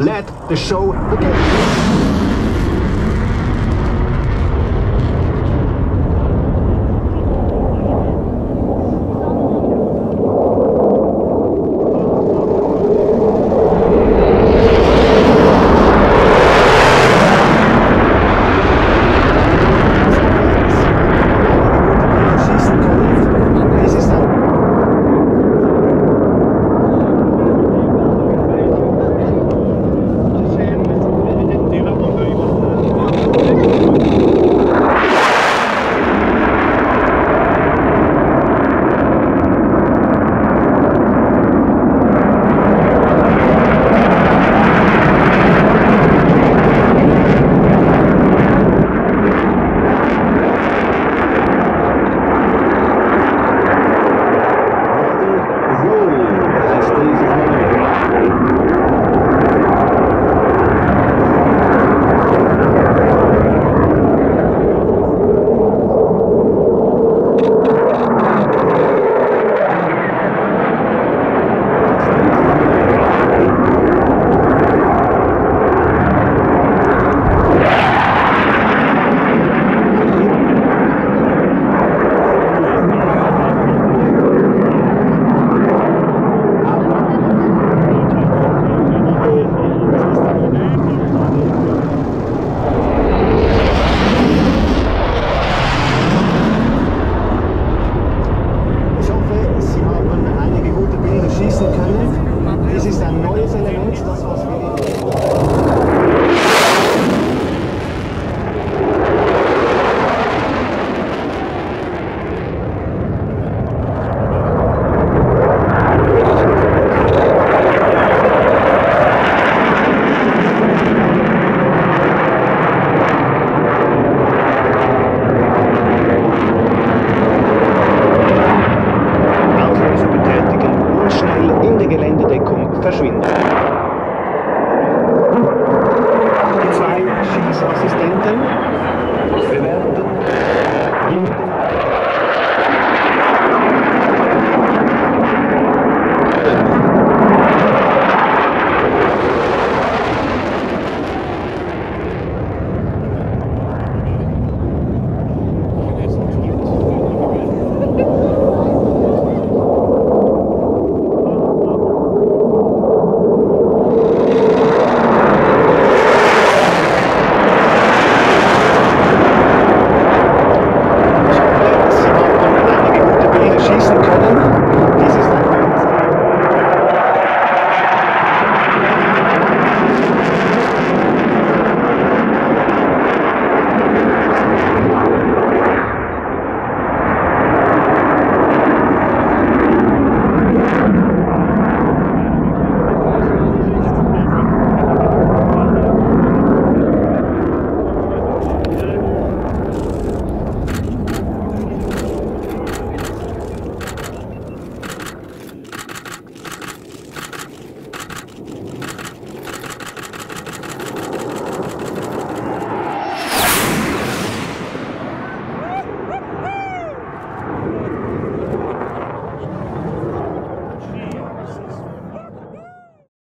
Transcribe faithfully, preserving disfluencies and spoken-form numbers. Let the show begin.